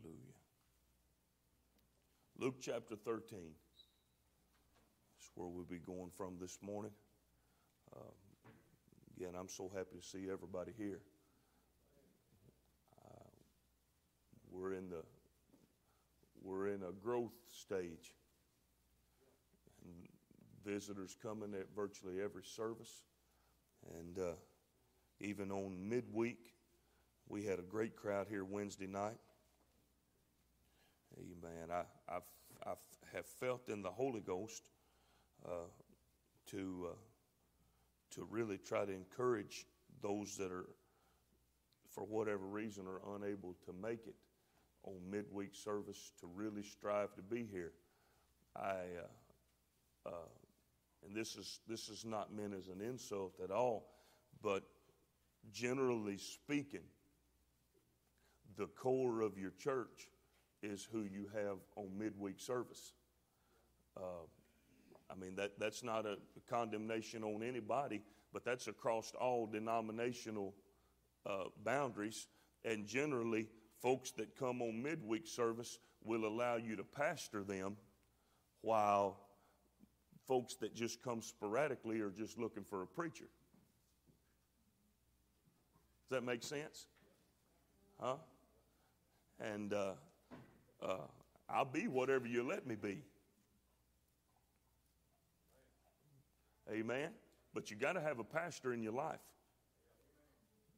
Hallelujah. Luke chapter 13. That's where we'll be going from this morning. Again, I'm so happy to see everybody here. We're in the a growth stage. And visitors coming at virtually every service. And even on midweek, we had a great crowd here Wednesday night. Amen. I have felt in the Holy Ghost to really try to encourage those that are, for whatever reason, are unable to make it on midweek service to really strive to be here. And this is not meant as an insult at all, but generally speaking, the core of your church is who you have on midweek service. I mean, that's not a condemnation on anybody, but that's across all denominational boundaries. And generally, folks that come on midweek service will allow you to pastor them, while folks that just come sporadically are just looking for a preacher. Does that make sense? Huh? And I'll be whatever you let me be. Amen? But you got to have a pastor in your life.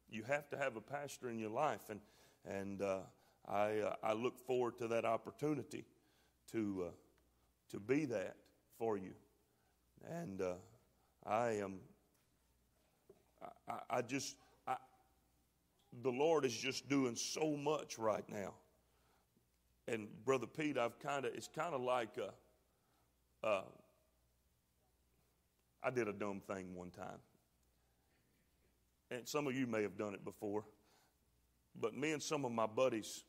You have to have a pastor in your life. And I look forward to that opportunity to be that for you. And the Lord is just doing so much right now. And Brother Pete, it's kind of like I did a dumb thing one time. And some of you may have done it before. But me and some of my buddies,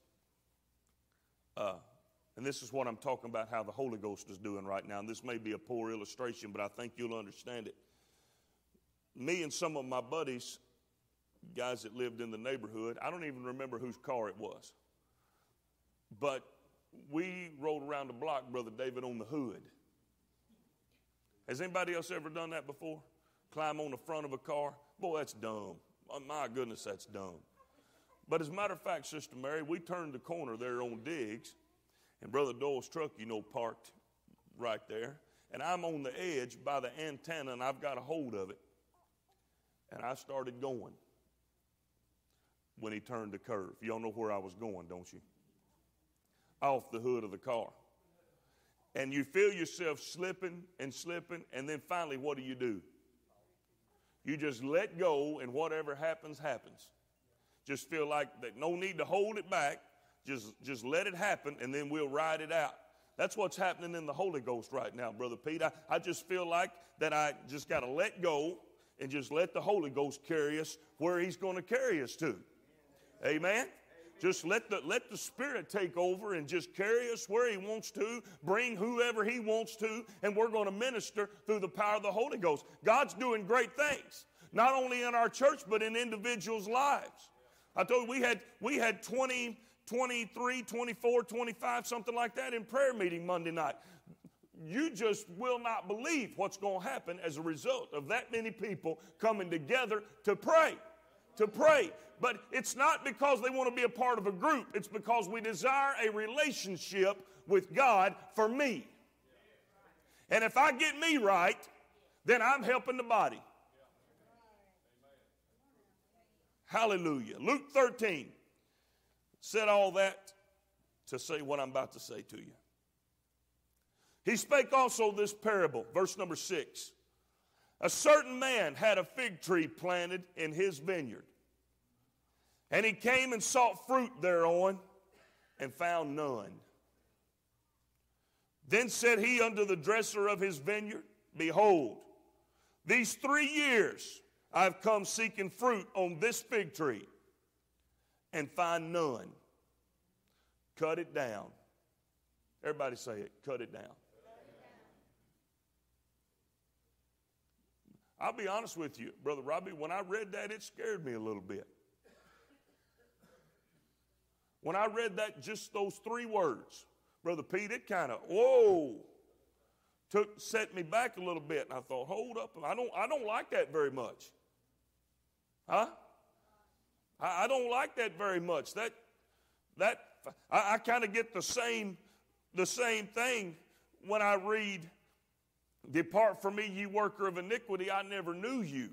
and this is what I'm talking about how the Holy Ghost is doing right now. And this may be a poor illustration, but I think you'll understand it. Me and some of my buddies, guys that lived in the neighborhood, I don't even remember whose car it was. But we rolled around the block, Brother David, on the hood. Has anybody else ever done that before? Climb on the front of a car? Boy, that's dumb. Oh, my goodness, that's dumb. But as a matter of fact, Sister Mary, we turned the corner there on Diggs, and Brother Doyle's truck, you know, parked right there. And I'm on the edge by the antenna, and I've got a hold of it. And I started going when he turned the curve. Y'all know where I was going, don't you? Off the hood of the car. And you feel yourself slipping and slipping, and then finally what do? You just let go, and whatever happens, happens. Just feel like that, no need to hold it back. Just let it happen, and then we'll ride it out. That's what's happening in the Holy Ghost right now, Brother Pete. I just feel like that I just got to let go and just let the Holy Ghost carry us where he's going to carry us to. Amen? Just let the Spirit take over and just carry us where he wants to, bring whoever he wants to, and we're going to minister through the power of the Holy Ghost. God's doing great things, not only in our church, but in individuals' lives. I told you we had 20, 23, 24, 25, something like that in prayer meeting Monday night. You just will not believe what's going to happen as a result of that many people coming together to pray. To pray. But it's not because they want to be a part of a group. It's because we desire a relationship with God for me. And if I get me right, then I'm helping the body. Hallelujah. Luke 13 said all that to say what I'm about to say to you. He spake also this parable, verse number 6. A certain man had a fig tree planted in his vineyard, and he came and sought fruit thereon, and found none. Then said he unto the dresser of his vineyard, Behold, these 3 years I have come seeking fruit on this fig tree, and find none. Cut it down. Everybody say it, cut it down. I'll be honest with you, Brother Robbie, when I read that, it scared me a little bit. When I read that, just those three words, Brother Pete, it kind of, whoa, set me back a little bit. And I thought, hold up, I don't like that very much. Huh? I don't like that very much. I kind of get the same thing when I read, "Depart from me, ye worker of iniquity, I never knew you.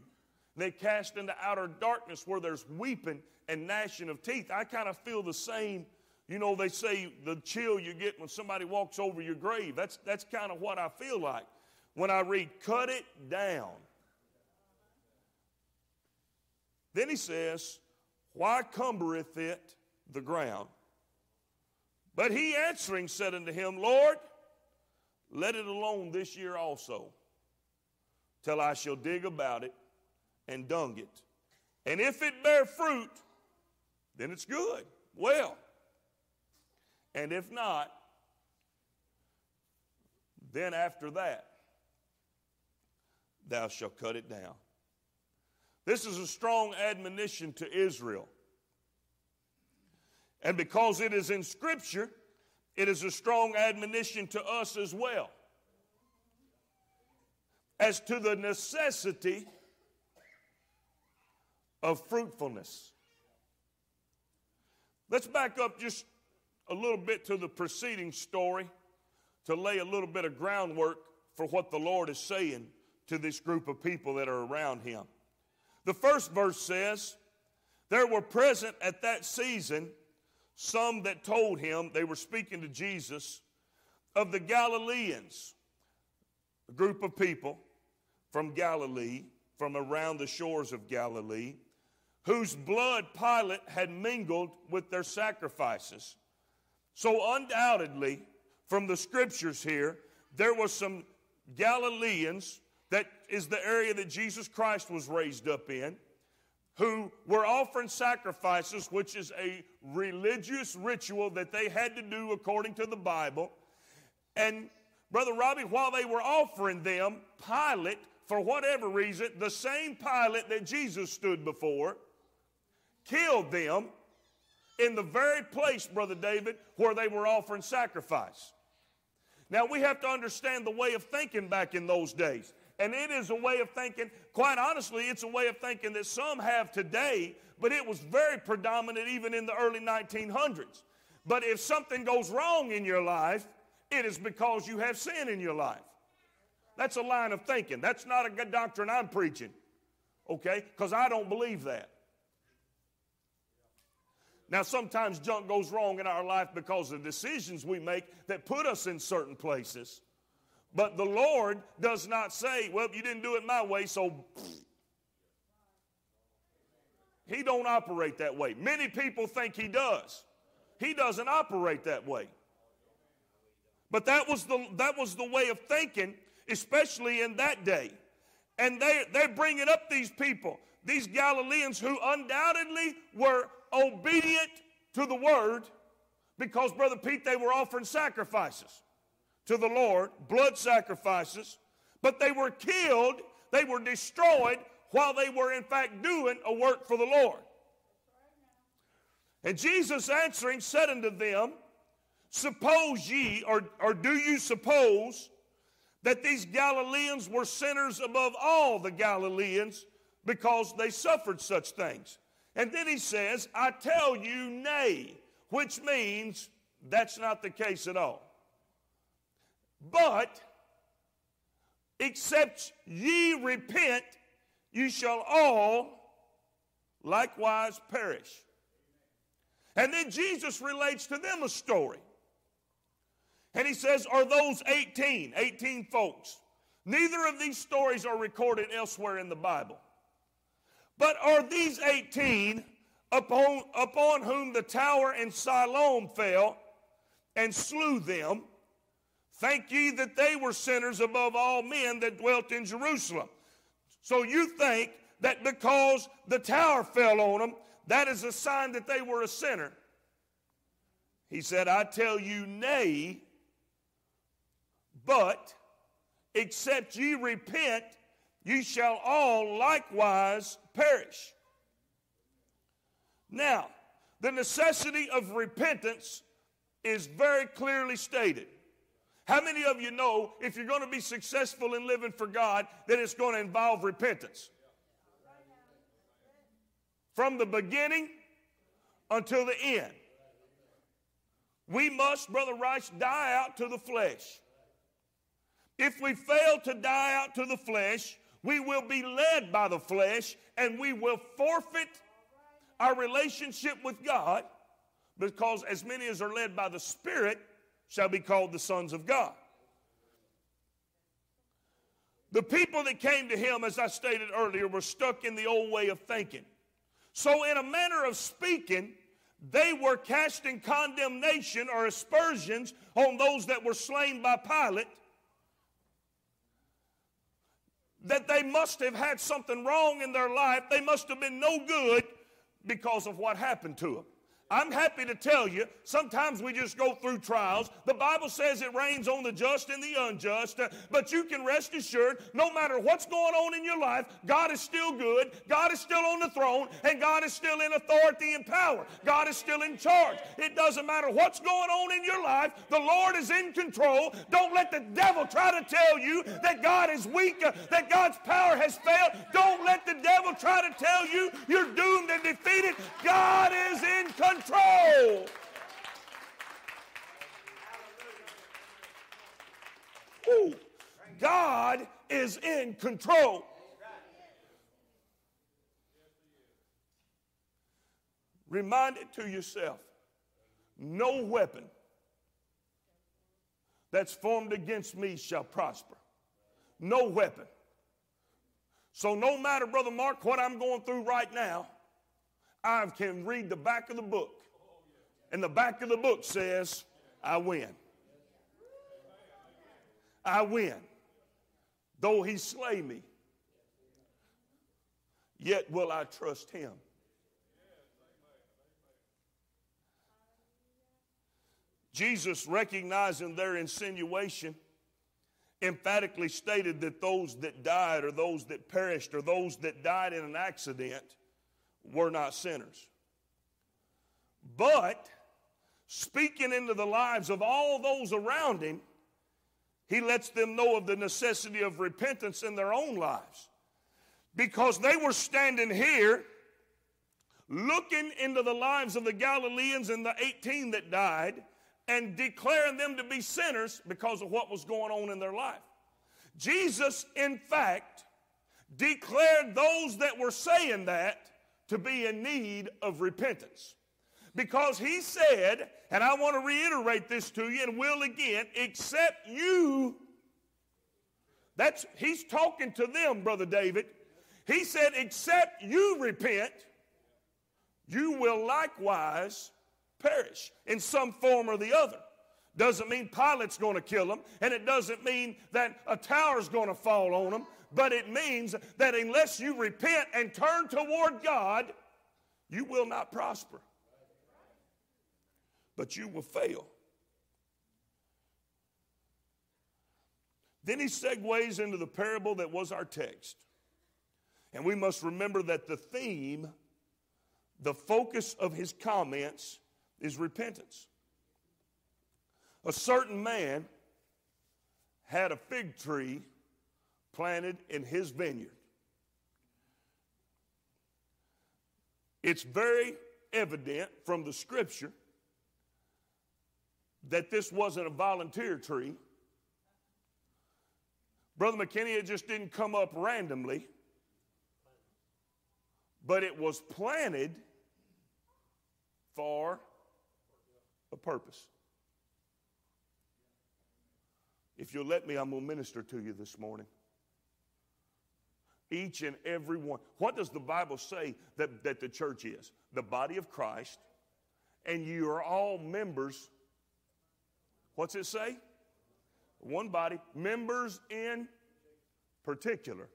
They cast into outer darkness where there's weeping and gnashing of teeth." I kind of feel the same. You know, they say the chill you get when somebody walks over your grave. That's kind of what I feel like when I read, "Cut it down." Then he says, "Why cumbereth it the ground?" But he answering said unto him, "Lord, let it alone this year also, till I shall dig about it and dung it. And if it bear fruit, then it's good, well. And if not, then after that, thou shalt cut it down." This is a strong admonition to Israel. And because it is in Scripture, it is a strong admonition to us as well, as to the necessity of fruitfulness. Let's back up just a little bit to the preceding story to lay a little bit of groundwork for what the Lord is saying to this group of people that are around him. The first verse says, "There were present at that season some that told him," they were speaking to Jesus, "of the Galileans," a group of people from Galilee, from around the shores of Galilee, "whose blood Pilate had mingled with their sacrifices." So undoubtedly, from the Scriptures here, there were some Galileans, that is the area that Jesus Christ was raised up in, who were offering sacrifices, which is a religious ritual that they had to do according to the Bible. And Brother Robbie, while they were offering them, Pilate, for whatever reason, the same Pilate that Jesus stood before, killed them in the very place, Brother David, where they were offering sacrifice. Now, we have to understand the way of thinking back in those days. And it is a way of thinking, quite honestly, it's a way of thinking that some have today, but it was very predominant even in the early 1900s. But if something goes wrong in your life, it is because you have sin in your life. That's a line of thinking. That's not a good doctrine I'm preaching, okay? Because I don't believe that. Now, sometimes junk goes wrong in our life because of decisions we make that put us in certain places. But the Lord does not say, "Well, you didn't do it my way, so..." He don't operate that way. Many people think he does. He doesn't operate that way. But that was the way of thinking, especially in that day. And they're bringing up these people, these Galileans who undoubtedly were obedient to the word because, Brother Pete, they were offering sacrifices to the Lord, blood sacrifices, but they were killed, they were destroyed while they were in fact doing a work for the Lord. And Jesus answering said unto them, "Suppose ye, or do you suppose that these Galileans were sinners above all the Galileans because they suffered such things?" And then he says, "I tell you, nay," which means that's not the case at all. "But except ye repent, you shall all likewise perish." And then Jesus relates to them a story. And he says, "Are those 18 folks?" Neither of these stories are recorded elsewhere in the Bible. "But are these 18 upon whom the tower in Siloam fell and slew them? Think ye that they were sinners above all men that dwelt in Jerusalem?" So you think that because the tower fell on them, that is a sign that they were a sinner. He said, "I tell you, nay, but except ye repent, ye shall all likewise perish." Now, The necessity of repentance is very clearly stated. How many of you know if you're going to be successful in living for God that it's going to involve repentance? From the beginning until the end. We must, Brother Rice, die out to the flesh. If we fail to die out to the flesh, we will be led by the flesh and we will forfeit our relationship with God, because as many as are led by the Spirit shall be called the sons of God. The people that came to him, as I stated earlier, were stuck in the old way of thinking. So in a manner of speaking, they were casting condemnation or aspersions on those that were slain by Pilate, that they must have had something wrong in their life. They must have been no good because of what happened to them. I'm happy to tell you, sometimes we just go through trials. The Bible says it rains on the just and the unjust, but you can rest assured, no matter what's going on in your life, God is still good, God is still on the throne, and God is still in authority and power. God is still in charge. It doesn't matter what's going on in your life, the Lord is in control. Don't let the devil try to tell you that God is weak, that God's power has failed. Don't let the devil try to tell you you're doomed and defeated. God is in control. Ooh, God is in control. Remind it to yourself. No weapon that's formed against me shall prosper. No weapon. So no matter, Brother Mark, what I'm going through right now, I can read the back of the book, and the back of the book says, I win. I win. Though he slay me, yet will I trust him. Jesus, recognizing their insinuation, emphatically stated that those that died or those that perished or those that died in an accident were not sinners. But speaking into the lives of all those around him, he lets them know of the necessity of repentance in their own lives, because they were standing here looking into the lives of the Galileans and the 18 that died and declaring them to be sinners because of what was going on in their life. Jesus, in fact, declared those that were saying that to be in need of repentance. Because he said, and I want to reiterate this to you and will again, except you, he's talking to them, Brother David. He said, except you repent, you will likewise perish in some form or the other. Doesn't mean Pilate's going to kill them, and it doesn't mean that a tower's going to fall on them. But it means that unless you repent and turn toward God, you will not prosper. But you will fail. Then he segues into the parable that was our text. And we must remember that the theme, the focus of his comments, is repentance. A certain man had a fig tree planted in his vineyard. It's very evident from the scripture that this wasn't a volunteer tree. Brother McKinney, it just didn't come up randomly, but it was planted for a purpose. If you'll let me, I'm going to minister to you this morning. Each and every one. What does the Bible say that the church is? The body of Christ, and you are all members. What's it say? One body, members in particular.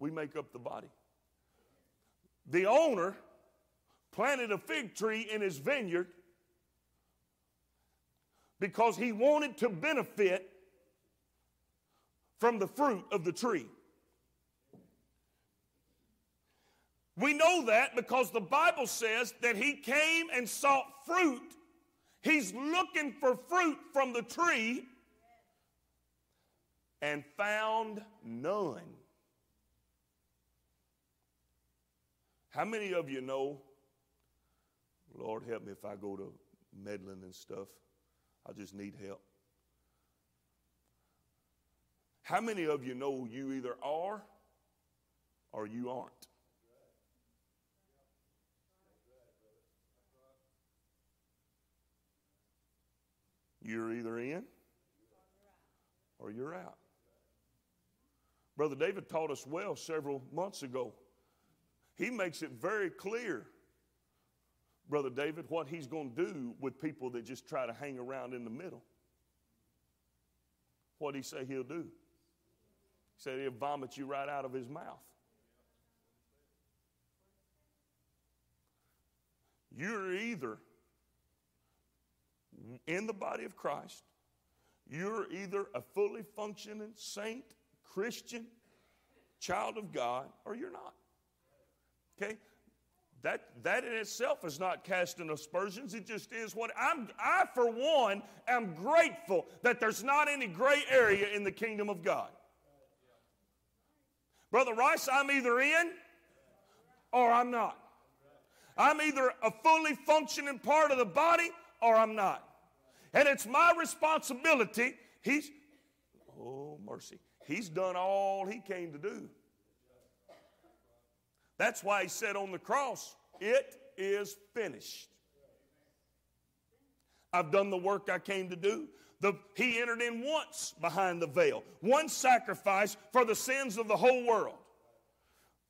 We make up the body. The owner planted a fig tree in his vineyard because he wanted to benefit from the fruit of the tree. We know that because the Bible says that he came and sought fruit. He's looking for fruit from the tree and found none. How many of you know, Lord help me if I go to meddling and stuff, I just need help. How many of you know you either are or you aren't? You're either in or you're out. Brother David taught us well several months ago. He makes it very clear, Brother David, what he's going to do with people that just try to hang around in the middle. What did he say he'll do? He said he'll vomit you right out of his mouth. You're either in the body of Christ, you're either a fully functioning saint, Christian, child of God, or you're not. Okay? That in itself is not casting aspersions. It just is what I, for one, am grateful that there's not any gray area in the kingdom of God. Brother Rice, I'm either in or I'm not. I'm either a fully functioning part of the body or I'm not. And it's my responsibility. He's done all he came to do. That's why he said on the cross, it is finished. I've done the work I came to do. He entered in once behind the veil. One sacrifice for the sins of the whole world.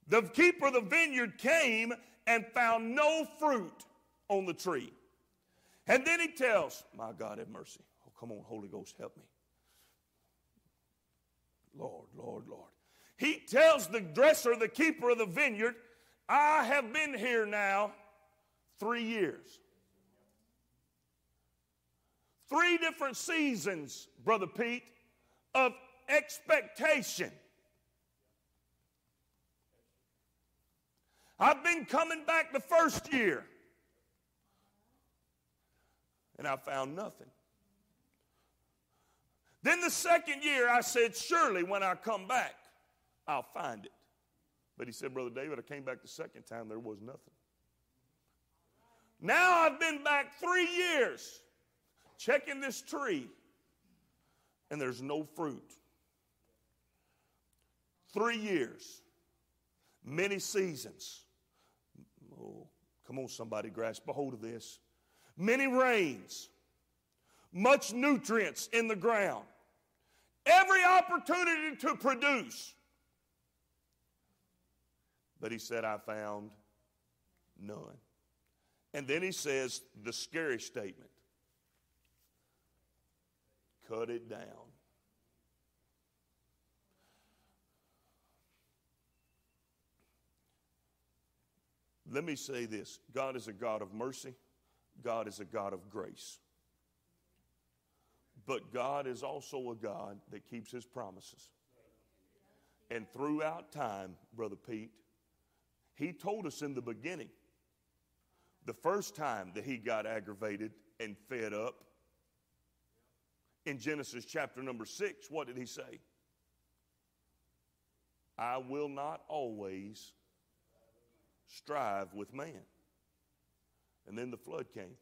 The keeper of the vineyard came and found no fruit on the tree. And then he tells, my God, have mercy. Oh, come on, Holy Ghost, help me. Lord, Lord, Lord. He tells the dresser, the keeper of the vineyard, I have been here now 3 years. 3 different seasons, Brother Pete, of expectation. I've been coming back the first year, and I found nothing. Then the second year, I said, surely when I come back, I'll find it. But he said, Brother David, I came back the second time, there was nothing. Now I've been back 3 years checking this tree, and there's no fruit. 3 years, many seasons. Oh, come on, somebody, grasp a hold of this. Many rains, much nutrients in the ground, every opportunity to produce. But he said, I found none. And then he says the scary statement. Cut it down. Let me say this. God is a God of mercy. God is a God of grace. But God is also a God that keeps his promises. And throughout time, Brother Pete, he told us in the beginning, the first time that he got aggravated and fed up, in Genesis chapter number 6, what did he say? I will not always strive with man. And then the flood came.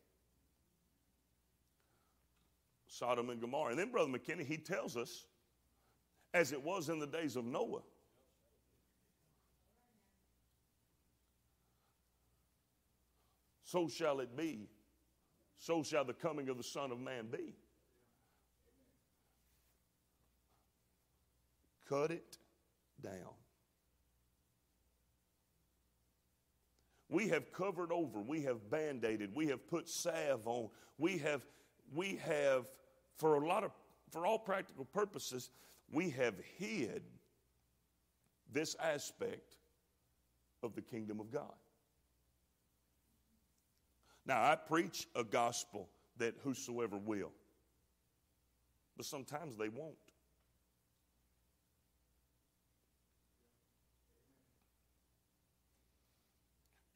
Sodom and Gomorrah. And then Brother McKinney, he tells us, as it was in the days of Noah, so shall it be. So shall the coming of the Son of Man be. Cut it down. We have covered over. We have band-aided. We have put salve on. We have for all practical purposes, we have hid this aspect of the kingdom of God. Now, I preach a gospel that whosoever will. But sometimes they won't.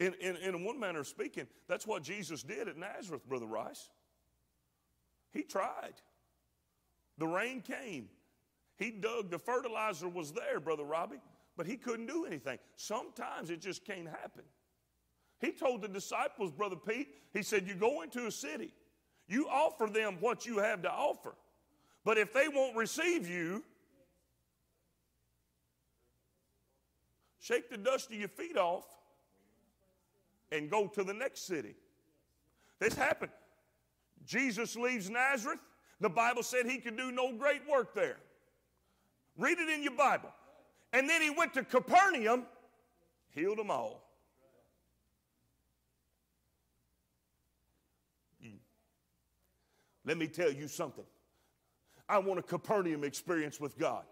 In one manner of speaking, that's what Jesus did at Nazareth, Brother Rice. He tried. The rain came. He dug. The fertilizer was there, Brother Robbie, but he couldn't do anything. Sometimes it just can't happen. He told the disciples, Brother Pete, he said, you go into a city. You offer them what you have to offer. But if they won't receive you, shake the dust of your feet off and go to the next city. This happened. Jesus leaves Nazareth. The Bible said he could do no great work there. Read it in your Bible. And then he went to Capernaum, healed them all. Let me tell you something. I want a Capernaum experience with God.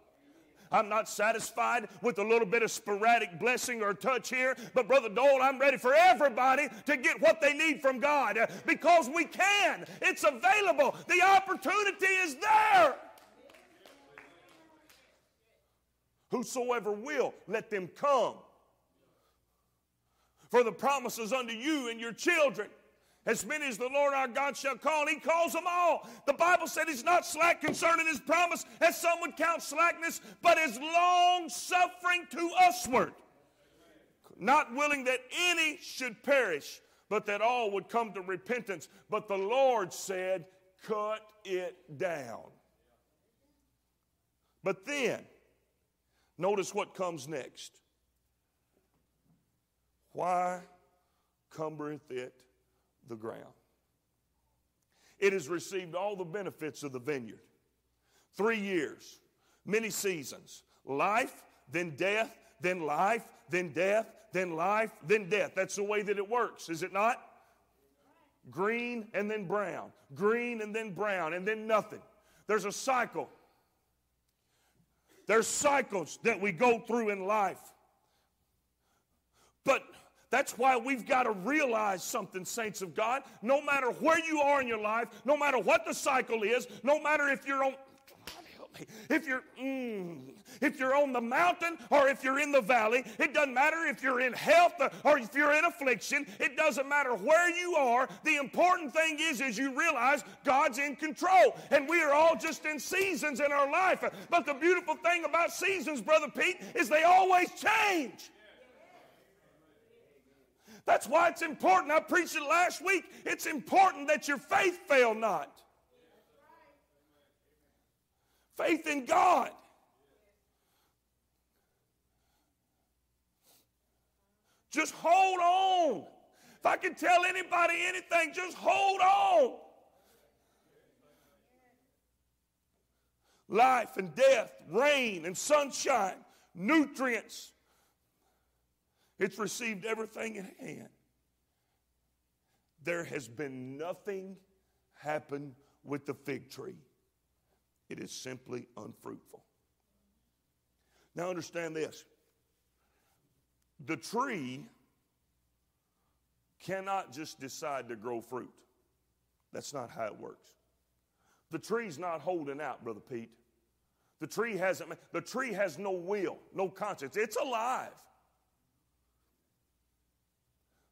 I'm not satisfied with a little bit of sporadic blessing or touch here, but Brother Dole, I'm ready for everybody to get what they need from God because we can. It's available. The opportunity is there. Whosoever will, let them come. For the promise is unto you and your children. As many as the Lord our God shall call, and he calls them all. The Bible said he's not slack concerning his promise, as some would count slackness, but is long-suffering to usward, not willing that any should perish, but that all would come to repentance. But the Lord said, cut it down. But then, notice what comes next. Why cumbereth it the ground? It has received all the benefits of the vineyard. 3 years, many seasons, life, then death, then life, then death, then life, then death. That's the way that it works, is it not? Green and then brown, green and then brown, and then nothing. There's a cycle. There's cycles that we go through in life. But that's why we've got to realize something, saints of God. No matter where you are in your life, no matter what the cycle is, no matter if you're on, God help me, if you're on the mountain or if you're in the valley, it doesn't matter if you're in health or if you're in affliction. It doesn't matter where you are. The important thing is you realize God's in control, and we are all just in seasons in our life. But the beautiful thing about seasons, Brother Pete, is they always change. That's why it's important. I preached it last week. It's important that your faith fail not. Faith in God. Just hold on. If I can tell anybody anything, just hold on. Life and death, rain and sunshine, nutrients. It's received everything in hand. There has been nothing happen with the fig tree. It is simply unfruitful. Now understand this. The tree cannot just decide to grow fruit. That's not how it works. The tree's not holding out, Brother Pete. The tree has no will, no conscience. It's alive.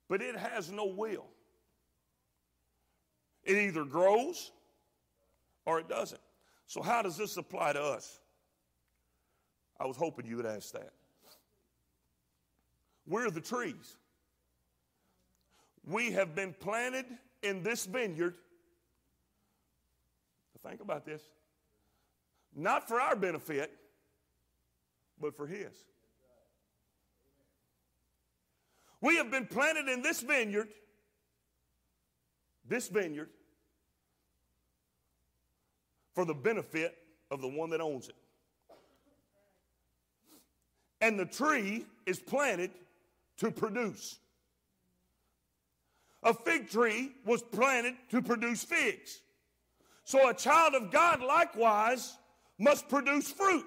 But it has no will. It either grows or it doesn't. So how does this apply to us? I was hoping you would ask that. We're the trees. We have been planted in this vineyard. Think about this. Not for our benefit, but for his. We have been planted in this vineyard, for the benefit of the one that owns it. And the tree is planted to produce. A fig tree was planted to produce figs. So a child of God likewise must produce fruit.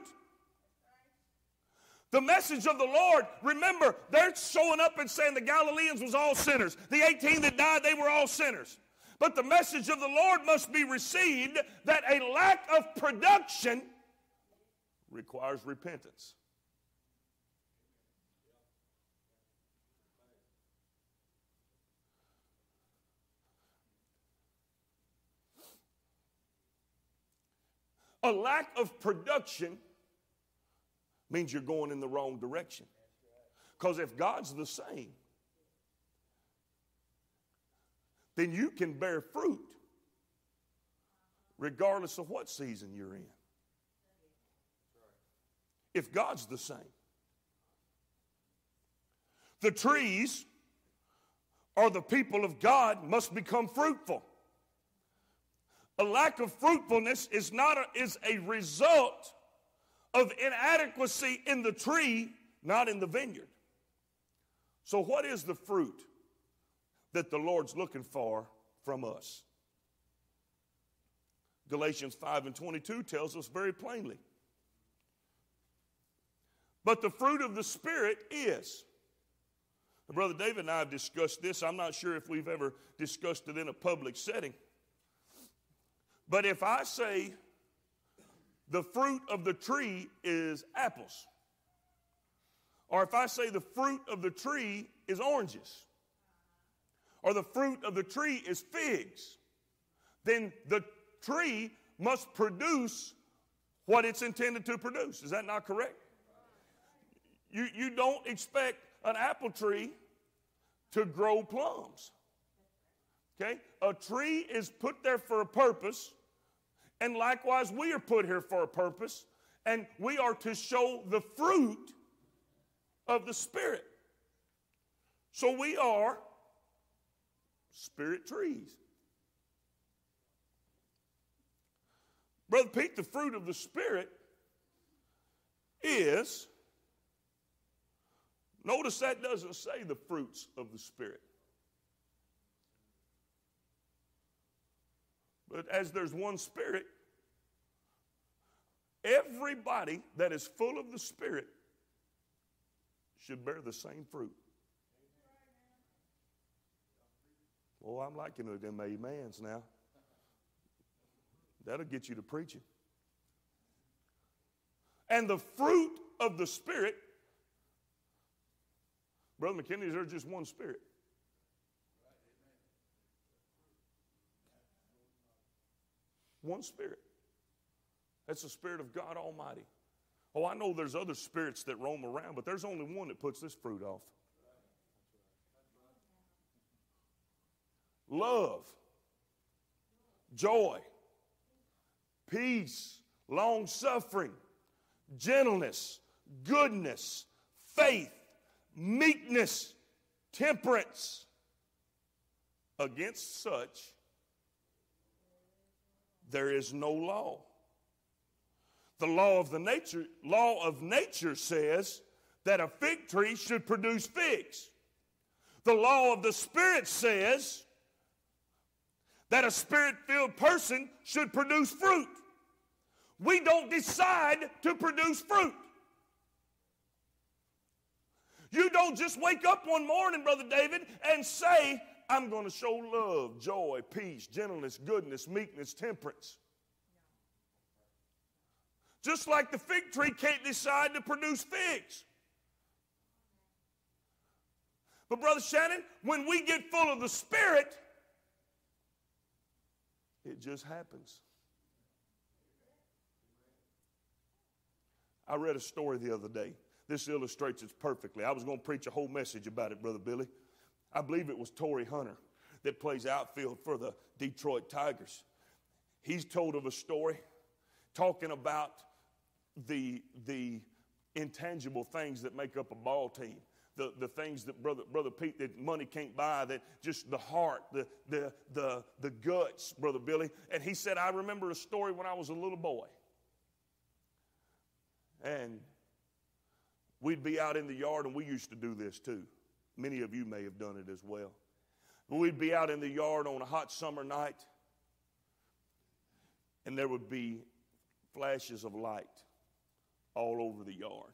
The message of the Lord, remember, they're showing up and saying the Galileans was all sinners. The 18 that died, they were all sinners. But the message of the Lord must be received that a lack of production requires repentance. A lack of production means you're going in the wrong direction. Because if God's the same, then you can bear fruit regardless of what season you're in. If God's the same. The trees or the people of God must become fruitful. A lack of fruitfulness is a result of inadequacy in the tree, not in the vineyard. So what is the fruit that the Lord's looking for from us? Galatians 5:22 tells us very plainly. But the fruit of the Spirit is. And Brother David and I have discussed this. I'm not sure if we've ever discussed it in a public setting. But if I say the fruit of the tree is apples, or if I say the fruit of the tree is oranges, or the fruit of the tree is figs, then the tree must produce what it's intended to produce. Is that not correct? You don't expect an apple tree to grow plums. Okay? A tree is put there for a purpose, and likewise we are put here for a purpose, and we are to show the fruit of the Spirit. So we are Spirit trees. Brother Pete, the fruit of the Spirit is, notice that doesn't say the fruits of the Spirit. But as there's one Spirit, everybody that is full of the Spirit should bear the same fruit. Oh, I'm liking them amens now. That'll get you to preaching. And the fruit of the Spirit, Brother McKinney, there's just one Spirit. One Spirit. That's the Spirit of God Almighty. Oh, I know there's other spirits that roam around, but there's only one that puts this fruit off. Love, joy, peace, long-suffering, gentleness, goodness, faith, meekness, temperance. Against such, there is no law. The law of nature says that a fig tree should produce figs. The law of the Spirit says that a Spirit-filled person should produce fruit. We don't decide to produce fruit. You don't just wake up one morning, Brother David, and say, I'm going to show love, joy, peace, gentleness, goodness, meekness, temperance. Just like the fig tree can't decide to produce figs. But Brother Shannon, when we get full of the Spirit, it just happens. I read a story the other day. This illustrates it perfectly. I was going to preach a whole message about it, Brother Billy. I believe it was Torrey Hunter that plays outfield for the Detroit Tigers. He's told of a story talking about the intangible things that make up a ball team. The things that Brother Pete, that money can't buy, that just the heart, the guts, Brother Billy. And he said, I remember a story when I was a little boy. And we'd be out in the yard, and we used to do this too. Many of you may have done it as well. But we'd be out in the yard on a hot summer night, and there would be flashes of light all over the yard.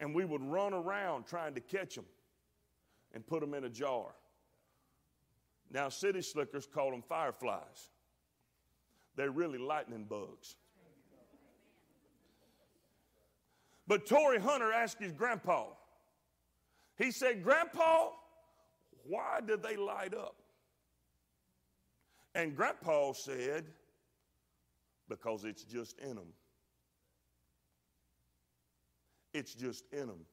And we would run around trying to catch them and put them in a jar. Now, city slickers call them fireflies. They're really lightning bugs. But Torrey Hunter asked his grandpa. He said, Grandpa, why do they light up? And Grandpa said, because it's just in them. It's just in them.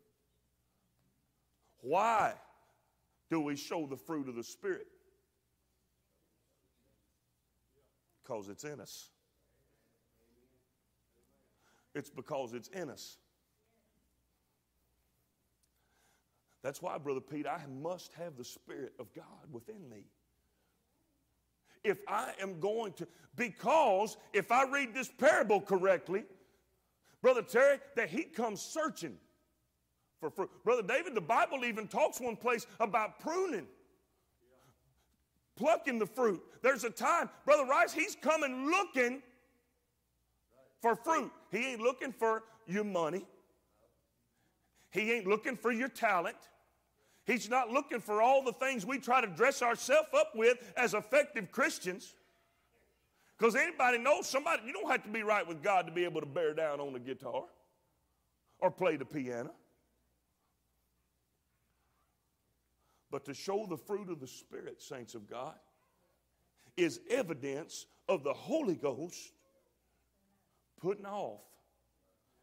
Why do we show the fruit of the Spirit? Because it's in us. It's because it's in us. That's why, Brother Pete, I must have the Spirit of God within me. If I am going to, because if I read this parable correctly, Brother Terry, that he comes searching for fruit. Brother David, the Bible even talks one place about pruning, plucking the fruit. There's a time, Brother Rice, he's coming looking for fruit. He ain't looking for your money. He ain't looking for your talent. He's not looking for all the things we try to dress ourselves up with as effective Christians. Because anybody knows somebody, you don't have to be right with God to be able to bear down on the guitar or play the piano. But to show the fruit of the Spirit, saints of God, is evidence of the Holy Ghost putting off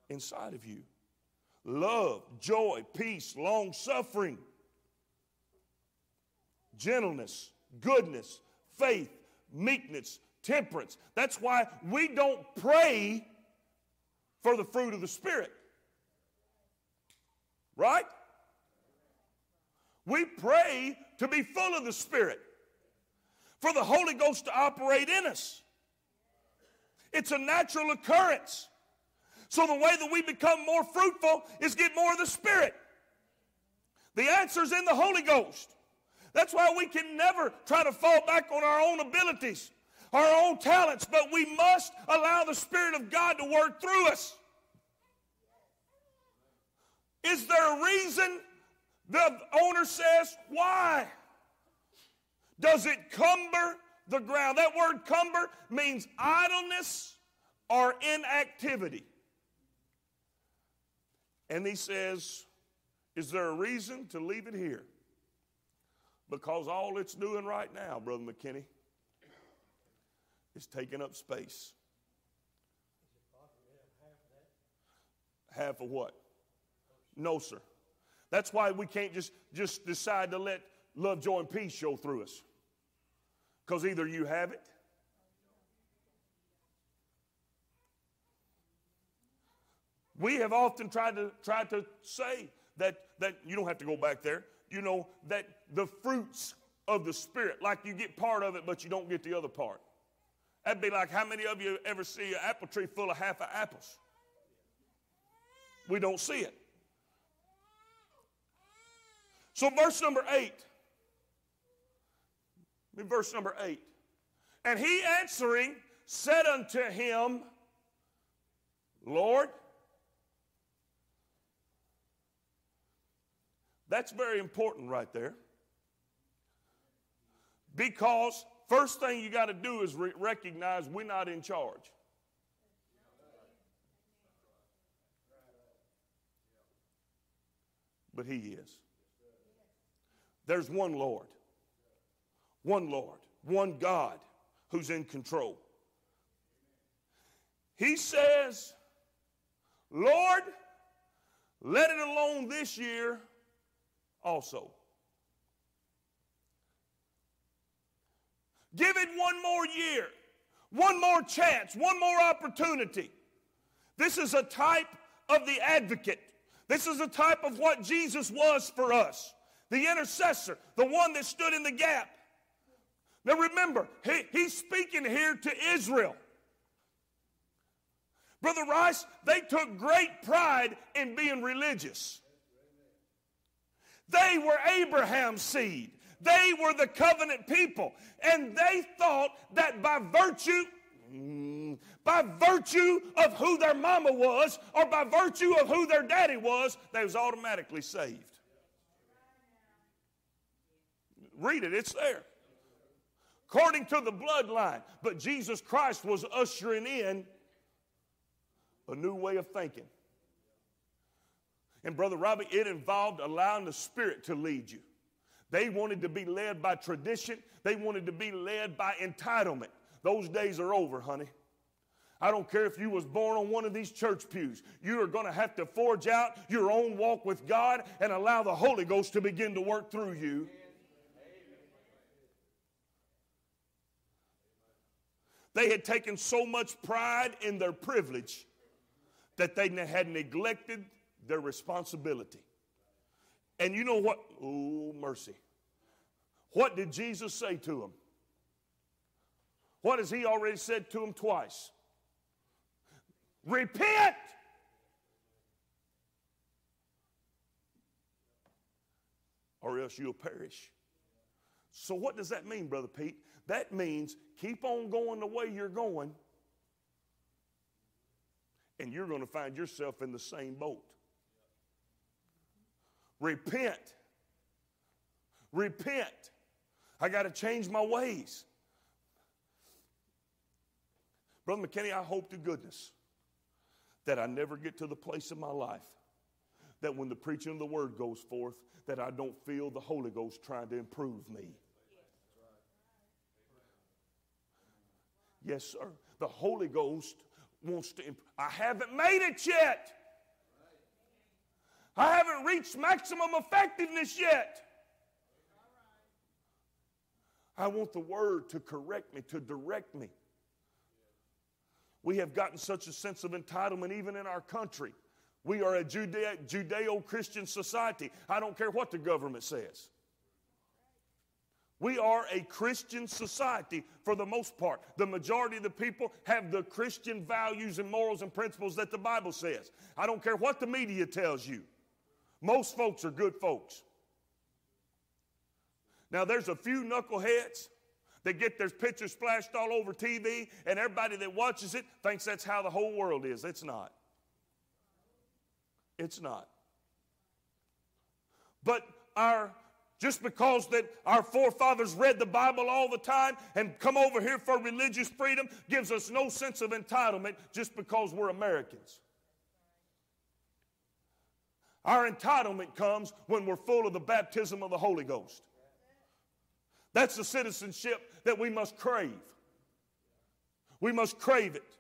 inside of you. Love, joy, peace, long-suffering, gentleness, goodness, faith, meekness, temperance. That's why we don't pray for the fruit of the Spirit. Right? We pray to be full of the Spirit, for the Holy Ghost to operate in us. It's a natural occurrence. So the way that we become more fruitful is get more of the Spirit. The answer's in the Holy Ghost. That's why we can never try to fall back on our own abilities, our own talents, but we must allow the Spirit of God to work through us. Is there a reason? The owner says, why? Does it cumber the ground? That word cumber means idleness or inactivity. And he says, is there a reason to leave it here? Because all it's doing right now, Brother McKinney, is taking up space. Half of what? No, sir. That's why we can't just decide to let love, joy, and peace show through us. Because either you have it, we have often tried to say that you don't have to go back there. You know, that the fruits of the Spirit, like you get part of it, but you don't get the other part. That'd be like how many of you ever see an apple tree full of half of apples? We don't see it. So verse number 8. And he answering said unto him, Lord. That's very important right there. Because first thing you got to do is recognize we're not in charge. But he is. There's one Lord. One Lord. One God who's in control. He says, Lord, let it alone this year also. Give it one more year, one more chance, one more opportunity. This is a type of the advocate. This is a type of what Jesus was for us, the intercessor, the one that stood in the gap. Now remember, he's speaking here to Israel. Brother Rice, they took great pride in being religious. They were Abraham's seed. They were the covenant people. And they thought that by virtue of who their mama was or by virtue of who their daddy was, they was automatically saved. Read it, it's there. According to the bloodline. But Jesus Christ was ushering in a new way of thinking. And Brother Robbie, it involved allowing the Spirit to lead you. They wanted to be led by tradition. They wanted to be led by entitlement. Those days are over, honey. I don't care if you was born on one of these church pews. You are going to have to forge out your own walk with God and allow the Holy Ghost to begin to work through you. They had taken so much pride in their privilege that they had neglected their responsibility. And you know what? Oh, mercy. What did Jesus say to them? What has he already said to them twice? Repent! Or else you'll perish. So what does that mean, Brother Pete? That means keep on going the way you're going, and you're going to find yourself in the same boat. Repent. Repent. I got to change my ways. Brother McKinney, I hope to goodness that I never get to the place in my life that when the preaching of the word goes forth, that I don't feel the Holy Ghost trying to improve me. Yes, sir. The Holy Ghost wants to improve. I haven't made it yet. I haven't reached maximum effectiveness yet. I want the word to correct me, to direct me. We have gotten such a sense of entitlement even in our country. We are a Judeo-Christian society. I don't care what the government says. We are a Christian society for the most part. The majority of the people have the Christian values and morals and principles that the Bible says. I don't care what the media tells you. Most folks are good folks. Now, there's a few knuckleheads that get their pictures splashed all over TV, and everybody that watches it thinks that's how the whole world is. It's not. It's not. But just because that our forefathers read the Bible all the time and come over here for religious freedom gives us no sense of entitlement just because we're Americans. Our entitlement comes when we're full of the baptism of the Holy Ghost. That's the citizenship that we must crave. We must crave it.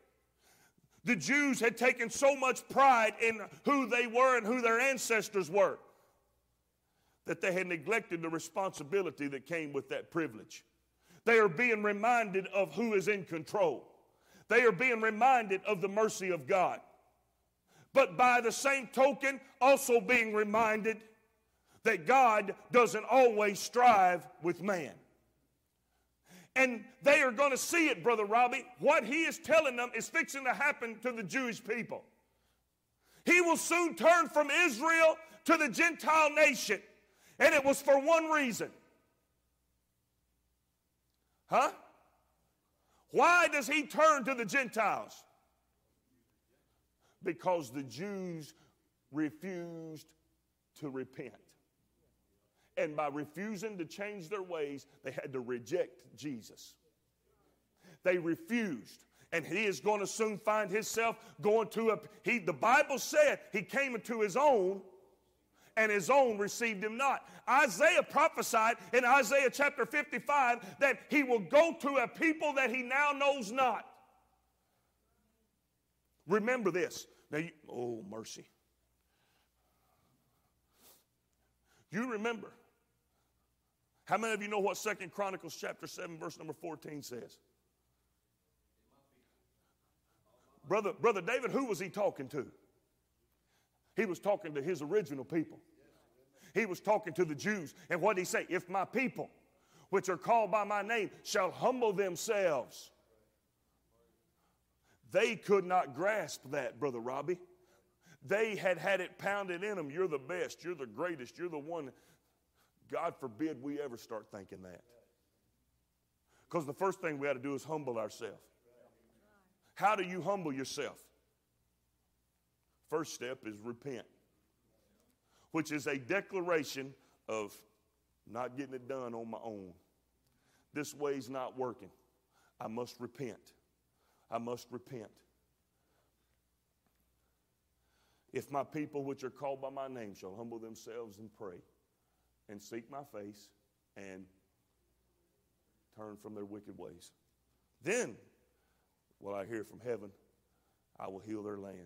The Jews had taken so much pride in who they were and who their ancestors were that they had neglected the responsibility that came with that privilege. They are being reminded of who is in control. They are being reminded of the mercy of God. But by the same token, also being reminded that God doesn't always strive with man. And they are going to see it, Brother Robbie. What he is telling them is fixing to happen to the Jewish people. He will soon turn from Israel to the Gentile nation. And it was for one reason. Huh? Why does he turn to the Gentiles? Because the Jews refused to repent. And by refusing to change their ways, they had to reject Jesus. They refused. And he is going to soon find himself going to the Bible said he came into his own, and his own received him not. Isaiah prophesied in Isaiah chapter 55 that he will go to a people that he now knows not. Remember this. Now, oh, mercy. You remember. How many of you know what 2 Chronicles chapter 7 verse number 14 says? Brother David, who was he talking to? He was talking to his original people. He was talking to the Jews. And what did he say? If my people, which are called by my name, shall humble themselves. They could not grasp that, Brother Robbie. They had it pounded in them. You're the best. You're the greatest. You're the one. God forbid we ever start thinking that. Because the first thing we ought to do is humble ourselves. How do you humble yourself? First step is repent, which is a declaration of not getting it done on my own. This way's not working. I must repent. I must repent. If my people which are called by my name shall humble themselves and pray and seek my face and turn from their wicked ways, then will I hear from heaven I will heal their land.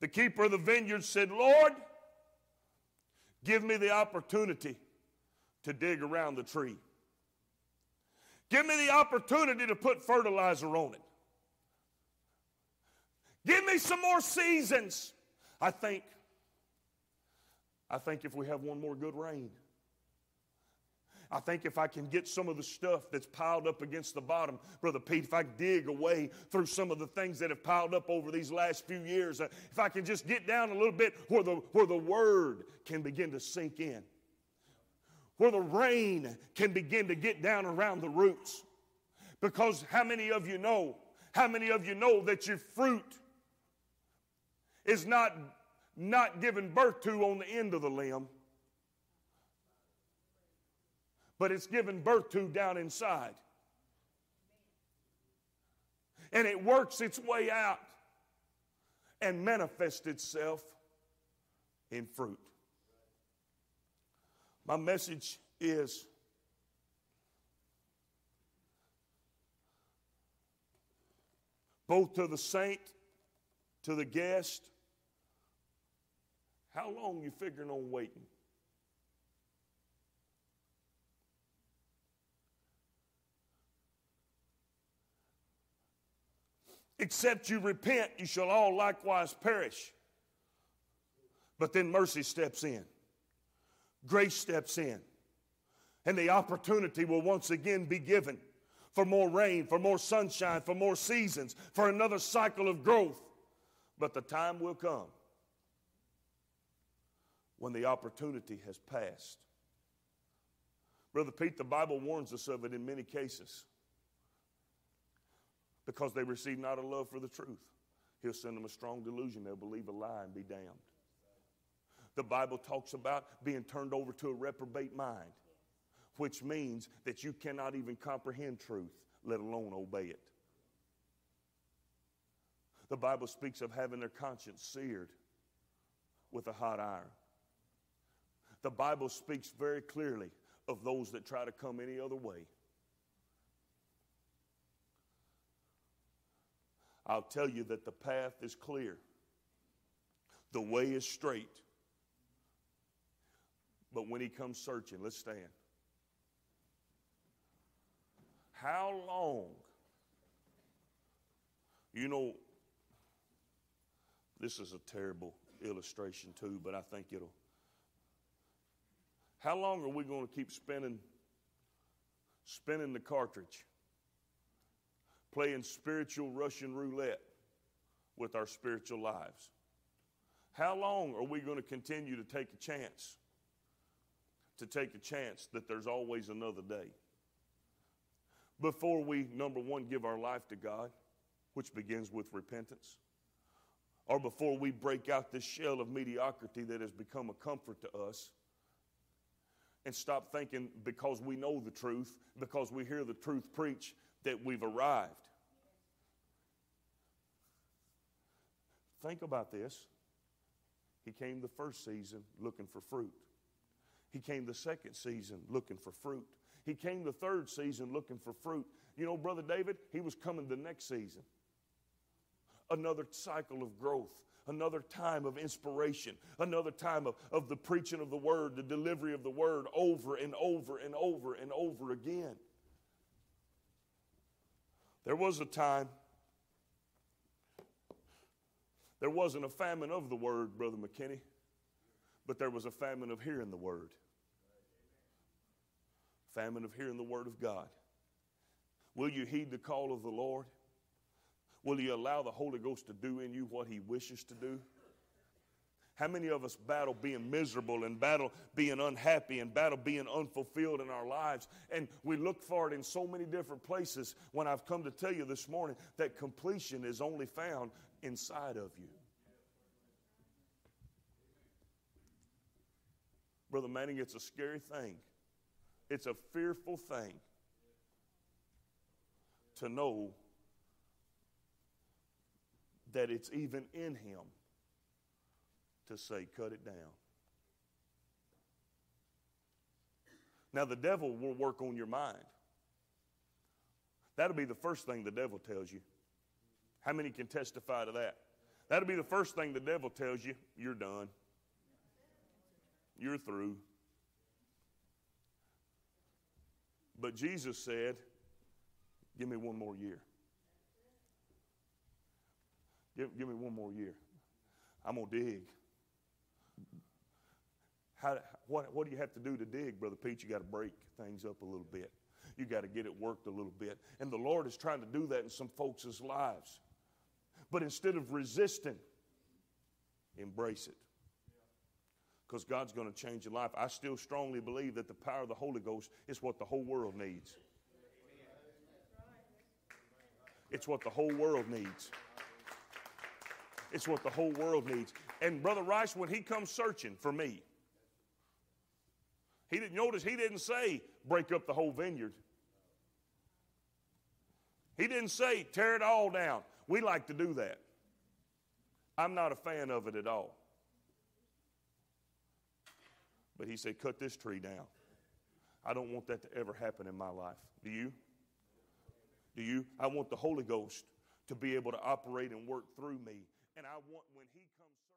The keeper of the vineyard said, Lord, give me the opportunity to dig around the tree. Give me the opportunity to put fertilizer on it. Give me some more seasons. I think if we have one more good rain, I think if I can get some of the stuff that's piled up against the bottom, Brother Pete, if I can dig away through some of the things that have piled up over these last few years, if I can just get down a little bit where the word can begin to sink in, where the rain can begin to get down around the roots. Because how many of you know that your fruit is not given birth to on the end of the limb, but it's given birth to down inside. And it works its way out and manifests itself in fruit. My message is, both to the saint, to the guest, how long you figuring on waiting? Except you repent, you shall all likewise perish. But then mercy steps in. Grace steps in. And the opportunity will once again be given for more rain, for more sunshine, for more seasons, for another cycle of growth. But the time will come when the opportunity has passed. Brother Pete, the Bible warns us of it in many cases. Because they receive not a love for the truth, he'll send them a strong delusion. They'll believe a lie and be damned. The Bible talks about being turned over to a reprobate mind, which means that you cannot even comprehend truth, let alone obey it. The Bible speaks of having their conscience seared with a hot iron. The Bible speaks very clearly of those that try to come any other way. I'll tell you that the path is clear. The way is straight. But when he comes searching, let's stand. How long? You know, this is a terrible illustration too, but I think it'll. How long are we going to keep spinning the cartridge? Playing spiritual Russian roulette with our spiritual lives. How long are we going to continue to take a chance? To take a chance that there's always another day. Before we, number one, give our life to God, which begins with repentance, or before we break out this shell of mediocrity that has become a comfort to us, and stop thinking because we know the truth, because we hear the truth preached, that we've arrived. Think about this. He came the first season looking for fruit. He came the second season looking for fruit. He came the third season looking for fruit. You know, Brother David, he was coming the next season. Another cycle of growth. Another time of inspiration, another time of the preaching of the word, the delivery of the word over and over and over and over again. There wasn't a famine of the word, Brother McKinney, but there was a famine of hearing the word. Famine of hearing the word of God. Will you heed the call of the Lord? Will you allow the Holy Ghost to do in you what he wishes to do? How many of us battle being miserable and battle being unhappy and battle being unfulfilled in our lives? And we look for it in so many different places when I've come to tell you this morning that completion is only found inside of you. Brother Manning, it's a scary thing. It's a fearful thing to know that it's even in him to say, cut it down. Now, the devil will work on your mind. That'll be the first thing the devil tells you. How many can testify to that? That'll be the first thing the devil tells you. You're done. You're through. But Jesus said, give me one more year. Give me one more year. I'm going to dig. What do you have to do to dig, Brother Pete? You got to break things up a little bit. You got to get it worked a little bit. And the Lord is trying to do that in some folks' lives. But instead of resisting, embrace it. Because God's going to change your life. I still strongly believe that the power of the Holy Ghost is what the whole world needs. It's what the whole world needs. It's what the whole world needs. And Brother Rice, when he comes searching for me, he didn't notice, he didn't say, break up the whole vineyard. He didn't say, tear it all down. We like to do that. I'm not a fan of it at all. But he said, cut this tree down. I don't want that to ever happen in my life. Do you? Do you? I want the Holy Ghost to be able to operate and work through me. And I want when he comes.